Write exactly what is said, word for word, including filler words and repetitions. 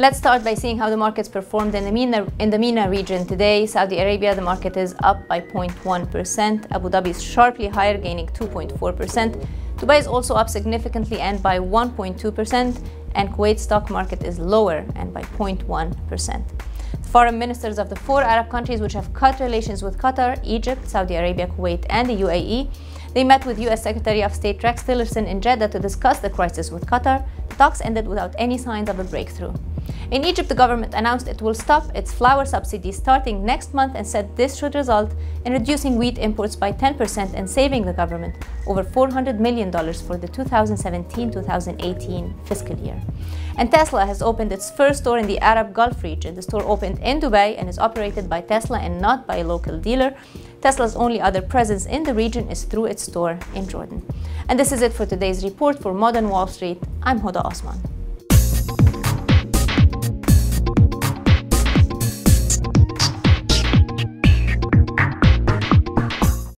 Let's start by seeing how the markets performed in the MENA, in the MENA region today. Saudi Arabia, the market is up by zero point one percent. Abu Dhabi is sharply higher, gaining two point four percent. Dubai is also up significantly and by one point two percent. And Kuwait stock market is lower and by zero point one percent. The foreign ministers of the four Arab countries which have cut relations with Qatar, Egypt, Saudi Arabia, Kuwait, and the U A E, they met with U S Secretary of State Rex Tillerson in Jeddah to discuss the crisis with Qatar. The talks ended without any signs of a breakthrough. In Egypt, the government announced it will stop its flour subsidies starting next month and said this should result in reducing wheat imports by ten percent and saving the government over four hundred million dollars for the two thousand seventeen two thousand eighteen fiscal year. And Tesla has opened its first store in the Arab Gulf region. The store opened in Dubai and is operated by Tesla and not by a local dealer. Tesla's only other presence in the region is through its store in Jordan. And this is it for today's report. For Modern Wall Street, I'm Hoda Osman.